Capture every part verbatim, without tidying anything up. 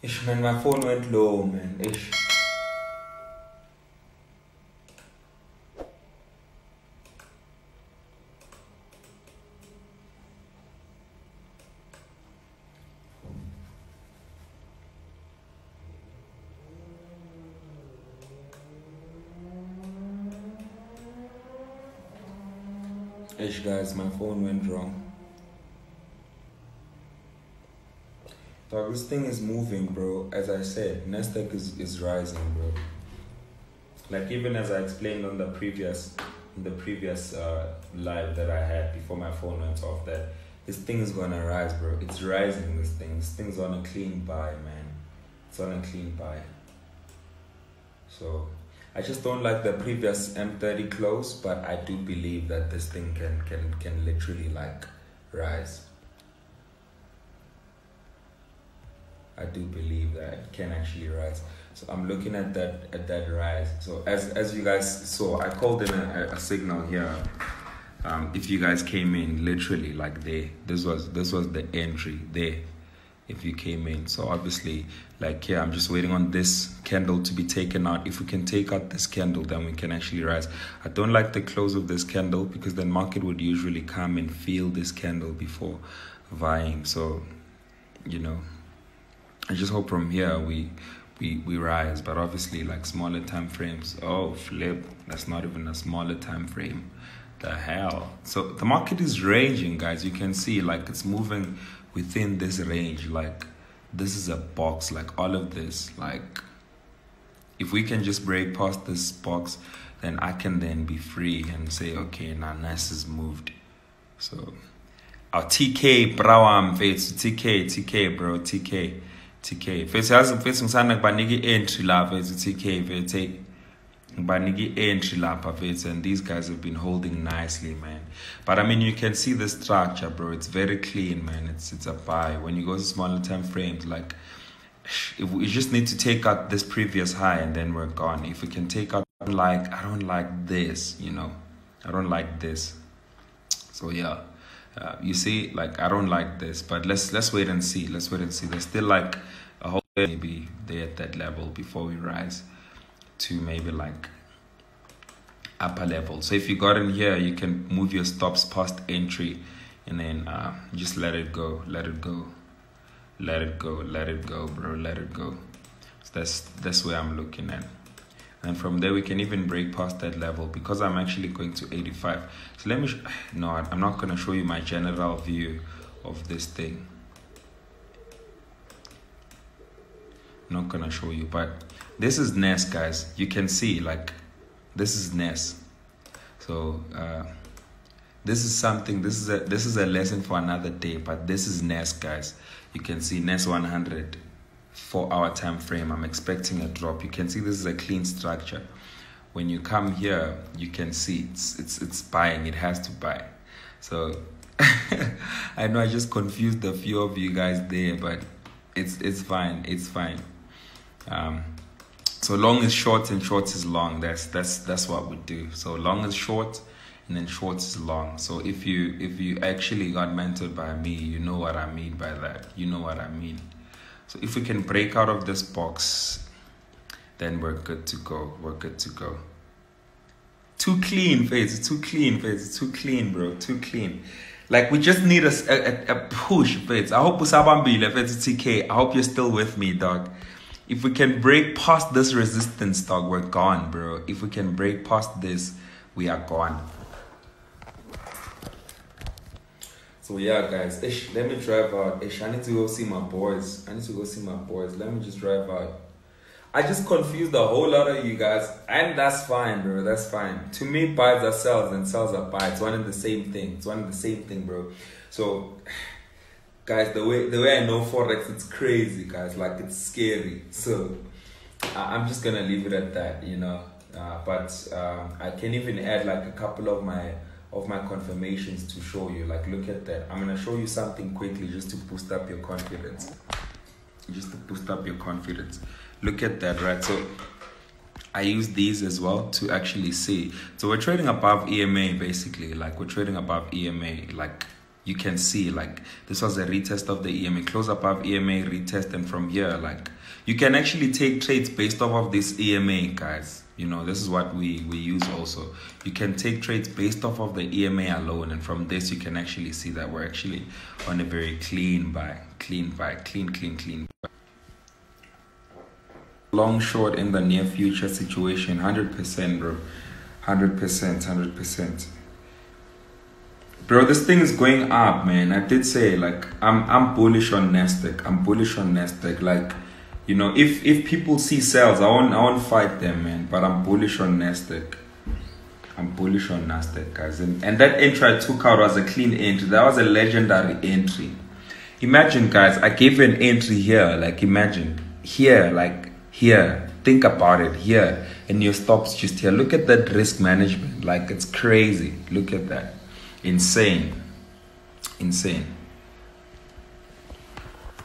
Ish, man, my phone went low, man. Ish. Ish, guys, my phone went wrong. Dog, this thing is moving, bro. As I said, Nasdaq is, is rising, bro. Like, even as I explained on the previous in the previous uh, live that I had before my phone went off, that this thing is gonna rise, bro. It's rising, this thing. This thing's on a clean buy, man. It's on a clean buy. So, I just don't like the previous M thirty close, but I do believe that this thing can, can, can literally, like, rise. I do believe that it can actually rise. So I'm looking at that at that rise. So as as you guys saw, I called in a, a signal here. Um, if you guys came in, literally like there, this was this was the entry there. If you came in, so obviously like here, yeah, I'm just waiting on this candle to be taken out. If we can take out this candle, then we can actually rise. I don't like the close of this candle because the market would usually come and feel this candle before vying. So, you know. I just hope from here we we we rise, but obviously like smaller time frames. Oh flip, that's not even a smaller time frame. The hell. So the market is ranging, guys. You can see like it's moving within this range. Like this is a box, like all of this. Like if we can just break past this box, then I can then be free and say, okay, now N A S is moved. So our T K Brawam Fates, T K, T K bro, T K. T K. First, I was facing something by Niggy entry lap, it's T K, Vete. By Niggy entry lap, and these guys have been holding nicely, man. But I mean, you can see the structure, bro. It's very clean, man. It's it's a buy. When you go to smaller time frames, like, we just need to take out this previous high and then we're gone. If we can take out, like, I don't like this, you know, I don't like this. So, yeah. Uh, you see, like I don't like this, but let's let's wait and see. Let's wait and see. There's still like a whole maybe there at that level before we rise to maybe like upper level. So if you got in here, you can move your stops past entry, and then uh, just let it go, let it go, let it go, let it go, bro, let it go. So that's that's where I'm looking at. And from there, we can even break past that level because I'm actually going to eighty-five. So let me, sh no, I'm not going to show you my general view of this thing. I'm not going to show you, but this is N A S, guys. You can see like this is N A S. So uh, this is something, this is, a, this is a lesson for another day, but this is N A S, guys. You can see N A S one hundred. Four hour time frame, I'm expecting a drop. You can see this is a clean structure. When you come here, you can see it's it's it's buying. It has to buy. So I know I just confused a few of you guys there, but it's it's fine. It's fine. Um, so long is short and short is long. That's that's that's what we do. So long is short and then short is long. So if you if you actually got mentored by me, you know what I mean by that. You know what I mean. So if we can break out of this box, then we're good to go. We're good to go. Too clean, Faze. Too clean, Faze. Too clean, bro. Too clean. Like, we just need a, a, a push, Faze. I hope Usabambile, Faze T K. I hope you're still with me, dog. If we can break past this resistance, dog, we're gone, bro. If we can break past this, we are gone. So yeah, guys, ish, let me drive out. Ish, I need to go see my boys. I need to go see my boys. Let me just drive out. I just confused a whole lot of you guys, and that's fine, bro. That's fine. To me, buys are sells and sells are buys. It's one and the same thing. It's one and the same thing, bro. So, guys, the way the way I know forex, it's crazy, guys. Like it's scary. So, I'm just gonna leave it at that, you know. Uh, but uh, I can even add like a couple of my. of my confirmations to show you. Like look at that. I'm gonna show you something quickly just to boost up your confidence. Just to boost up your confidence. Look at that, right? So I use these as well to actually see. So we're trading above E M A basically. Like we're trading above E M A. Like you can see like this was a retest of the E M A, close above E M A, retest, and from here like you can actually take trades based off of this E M A, guys. You know, this is what we we use also. You can take trades based off of the E M A alone, and from this you can actually see that we're actually on a very clean buy, clean buy, clean, clean, clean buy. Long short in the near future situation, one hundred percent, bro, one hundred percent, one hundred percent. Bro, this thing is going up, man. I did say like I'm I'm bullish on Nasdaq. I'm bullish on Nasdaq. Like, you know, if if people see sales, I won't I won't fight them, man. But I'm bullish on Nasdaq. I'm bullish on Nasdaq, guys. And, and that entry I took out was a clean entry. That was a legendary entry. Imagine, guys, I gave an entry here. Like, imagine here, like here. Think about it here, and your stop's just here. Look at that risk management. Like, it's crazy. Look at that. Insane, insane.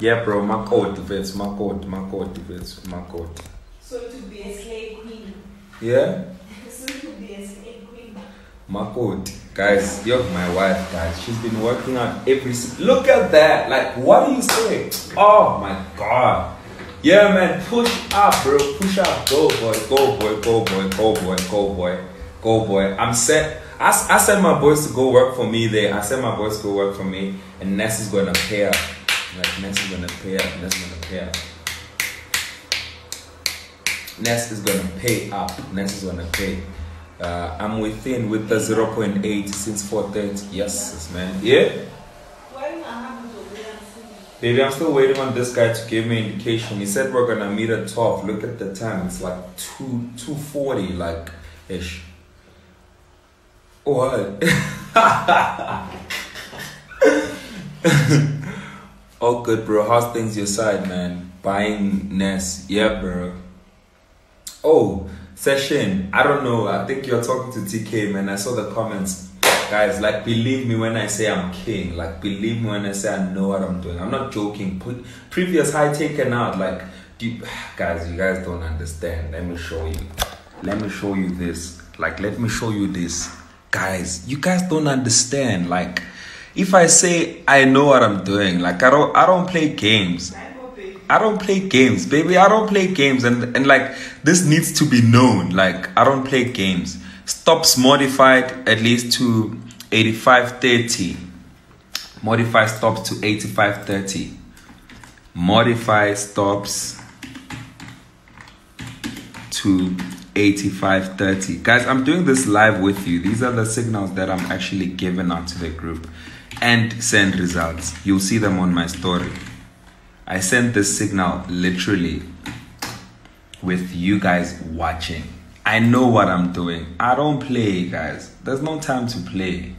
Yeah, bro, my code, Vets, my code, my code, Vets, my code. So to be a slave queen. Yeah? So to be a slave queen. My code, guys, you're my wife, guys. She's been working on every. Look at that. Like, what do you say? Oh my God. Yeah, man, push up, bro, push up. Go, boy, go, boy, go, boy, go, boy, go, boy, go, boy. I'm set. I, I sent my boys to go work for me there. I sent my boys to go work for me, and Ness is gonna pay up. Like, Ness is gonna pay up. Ness is gonna pay up. Ness is gonna pay up. Ness is gonna pay. Uh, I'm within with the zero point eight since four thirty. Yes, man. Yeah. Baby, I'm still waiting on this guy to give me an indication. He said we're gonna meet at twelve. Look at the time. It's like two two forty, like ish. What? Oh, good, bro. How's things your side, man? Buying Ness. Yeah, bro. Oh, Session. I don't know. I think you're talking to T K, man. I saw the comments. Guys, like, believe me when I say I'm king. Like, believe me when I say I know what I'm doing. I'm not joking. Put previous high taken out. Like, you, guys, you guys don't understand. Let me show you. Let me show you this. Like, let me show you this. Guys, you guys don't understand. Like, if I say I know what I'm doing, like, I don't, I don't play games. I don't play games, baby. I don't play games, and and like this needs to be known. Like, I don't play games. Stops modified at least to eighty-five thirty. Modify stops to eighty-five thirty. Modify stops to eighty-five thirty. Guys, I'm doing this live with you. These are the signals that I'm actually giving out to the group and send results. You'll see them on my story. I sent this signal literally with you guys watching. I know what I'm doing. I don't play, guys. There's no time to play.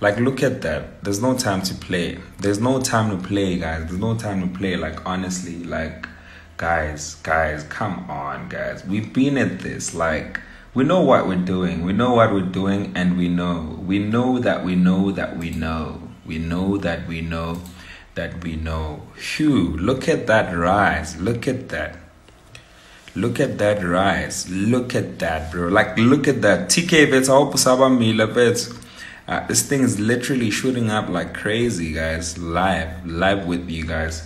Like, look at that. There's no time to play. There's no time to play, guys. There's no time to play. Like, honestly, like, guys, guys, come on, guys. We've been at this. Like, we know what we're doing. We know what we're doing, and we know. We know that we know that we know. We know that we know that we know. Phew, look at that rise. Look at that. Look at that rise. Look at that, bro. Like, look at that. T K Vets, I hope Usaba Mila Vets. This thing is literally shooting up like crazy, guys. Live. Live with you guys.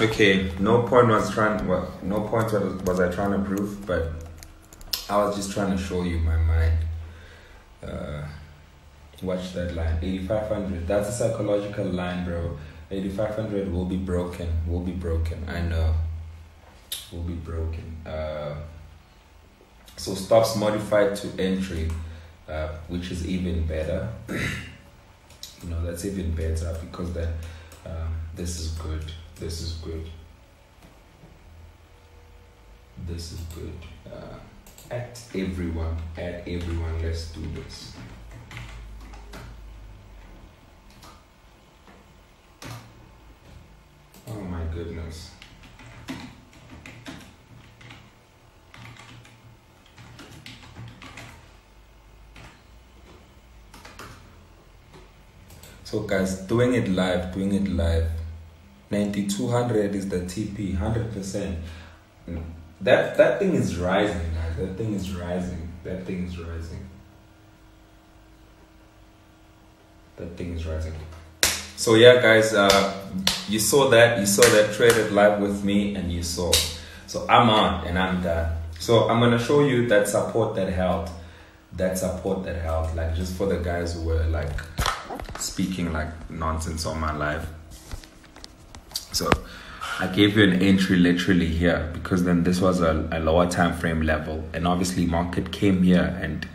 Okay, no point was trying. Well, no point was, was I trying to prove, but I was just trying to show you my mind. Uh, watch that line, eighty-five hundred. That's a psychological line, bro. eighty-five hundred will be broken. Will be broken. I know. Will be broken. Uh, so stops modified to entry, uh, which is even better. You know, that's even better because that uh, this is good. This is good. This is good. Uh, at everyone, at everyone, let's do this. Oh my goodness. So guys, doing it live, doing it live. ninety-two hundred is the T P, one hundred percent. That that thing is rising, guys. That thing is rising. That thing is rising. that thing is rising. So yeah guys, uh, you saw that, you saw that traded live with me and you saw. So I'm on and I'm done. So I'm gonna show you that support that held, that support that held, like just for the guys who were like speaking like nonsense on my live. So I gave you an entry literally here because then this was a, a lower time frame level, and obviously market came here and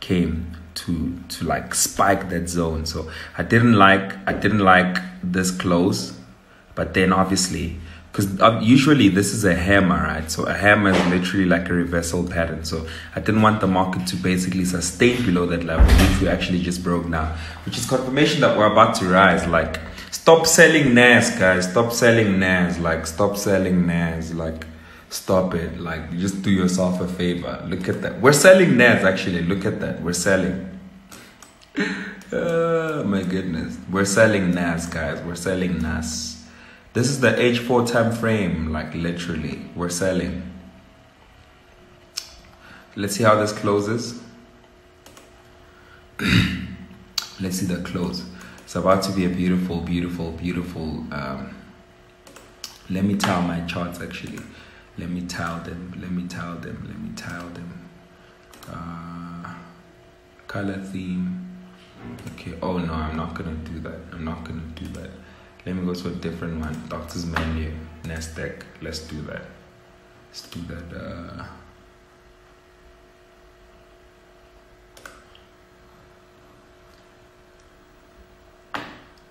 came to to like spike that zone. So I didn't like I didn't like this close, but then obviously because usually this is a hammer, right? So a hammer is literally like a reversal pattern. So I didn't want the market to basically sustain below that level, which we actually just broke now, which is confirmation that we're about to rise. Like, stop selling N A S, guys. Stop selling N A S. Like, stop selling N A S. Like, stop it. Like, just do yourself a favor. Look at that. We're selling N A S, actually. Look at that. We're selling. Oh, my goodness. We're selling N A S, guys. We're selling N A S. This is the H four time frame. Like, literally. We're selling. Let's see how this closes. Let's see the close. It's about to be a beautiful, beautiful, beautiful. Um, let me tile my charts actually. Let me tile them. Let me tile them. Let me tile them. Uh, color theme. Okay. Oh no, I'm not gonna do that. I'm not gonna do that. Let me go to a different one. Doctor's menu. Nasdaq. Let's do that. Let's do that. Uh,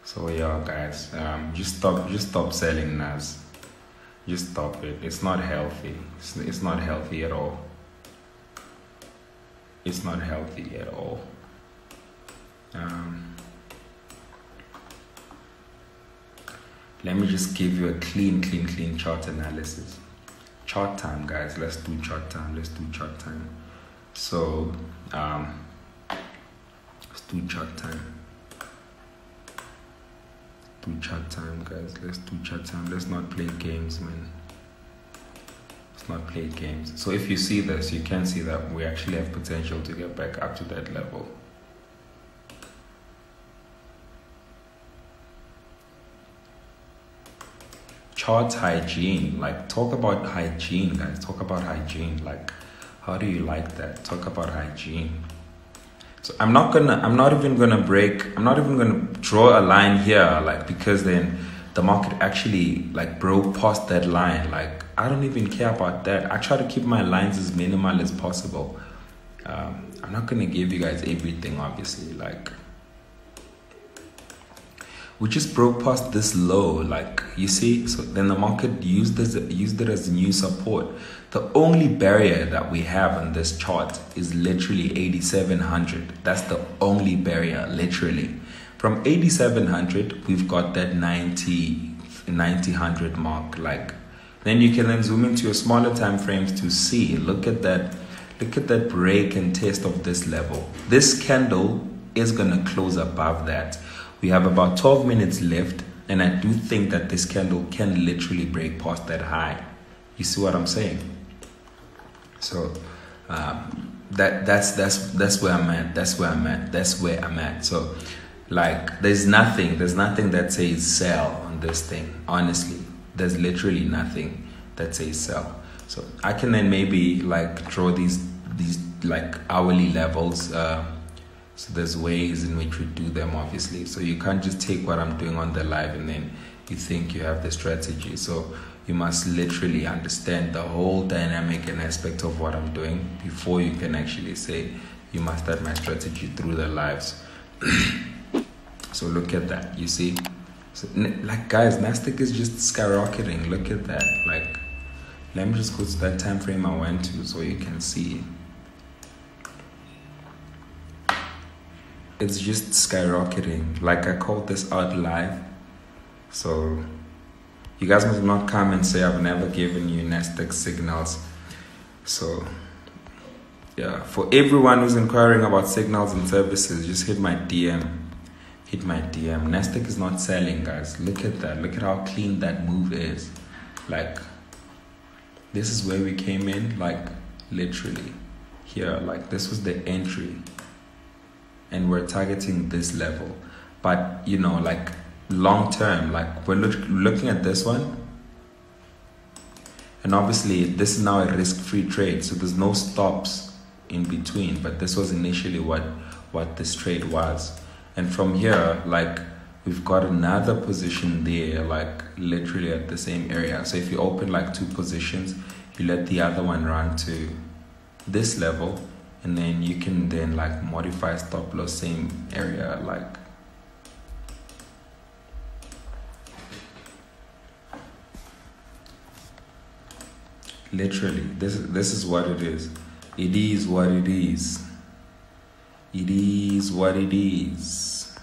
So yeah guys, um, just stop, just stop selling N A S. Just stop it. It's not healthy. It's, it's not healthy at all. It's not healthy at all. Um, let me just give you a clean, clean, clean chart analysis. Chart time, guys. Let's do chart time. Let's do chart time. So um, let's do chart time. Do chat time, guys. Let's do chat time. Let's not play games, man. Let's not play games. So if you see this, you can see that we actually have potential to get back up to that level. Chart hygiene. Like, talk about hygiene, guys. Talk about hygiene. Like, how do you like that? Talk about hygiene. So I'm not gonna, I'm not even gonna break, I'm not even gonna draw a line here, like, because then the market actually like broke past that line. Like, I don't even care about that. I try to keep my lines as minimal as possible. Um, I'm not gonna give you guys everything, obviously. Like, we just broke past this low, like, you see? So then the market used, this, used it as new support. The only barrier that we have on this chart is literally eighty-seven hundred. That's the only barrier, literally. From eighty-seven hundred, we've got that ninety, ninety, one hundred mark, like. Then you can then zoom into your smaller time frames to see. Look at that, look at that break and test of this level. This candle is gonna close above that. We have about twelve minutes left, and I do think that this candle can literally break past that high. You see what I'm saying? So um, that that's that's that's where I'm at. That's where I'm at. That's where I'm at. So like, there's nothing, there's nothing that says sell on this thing. Honestly, there's literally nothing that says sell. So I can then maybe like draw these these like hourly levels. Uh, So there's ways in which we do them, obviously. So you can't just take what I'm doing on the live and then you think you have the strategy. So you must literally understand the whole dynamic and aspect of what I'm doing before you can actually say you mastered my strategy through the lives. So look at that, you see? So, like, guys, Nasdaq is just skyrocketing. Look at that. Like, let me just go to that time frame I went to so you can see. It's just skyrocketing. Like, I called this out live. So you guys must not come and say I've never given you Nasdaq signals. So yeah, for everyone who's inquiring about signals and services, just hit my D M. Hit my D M. Nasdaq is not selling, guys. Look at that. Look at how clean that move is. Like, this is where we came in. Like, literally here. Like, this was the entry. And we're targeting this level. But, you know, like long term, like we're look, looking at this one. And obviously, this is now a risk-free trade, so there's no stops in between. But this was initially what, what this trade was. And from here, like, we've got another position there, like literally at the same area. So if you open like two positions, you let the other one run to this level, and then you can then like modify stop loss, same area, like. Literally, this, this is what it is. It is what it is. It is what it is.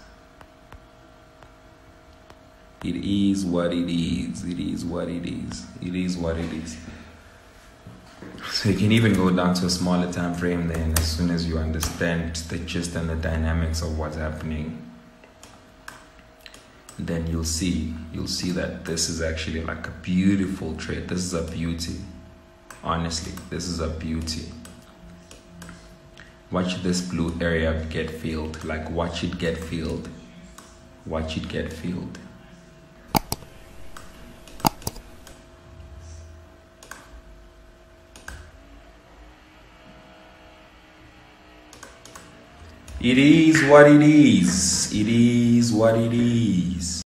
It is what it is. It is what it is. It is what it is. So you can even go down to a smaller time frame then as soon as you understand the gist and the dynamics of what's happening. Then you'll see, you'll see that this is actually like a beautiful trade. This is a beauty. Honestly, this is a beauty. Watch this blue area get filled. Like, watch it get filled. Watch it get filled. It is what it is. It is what it is.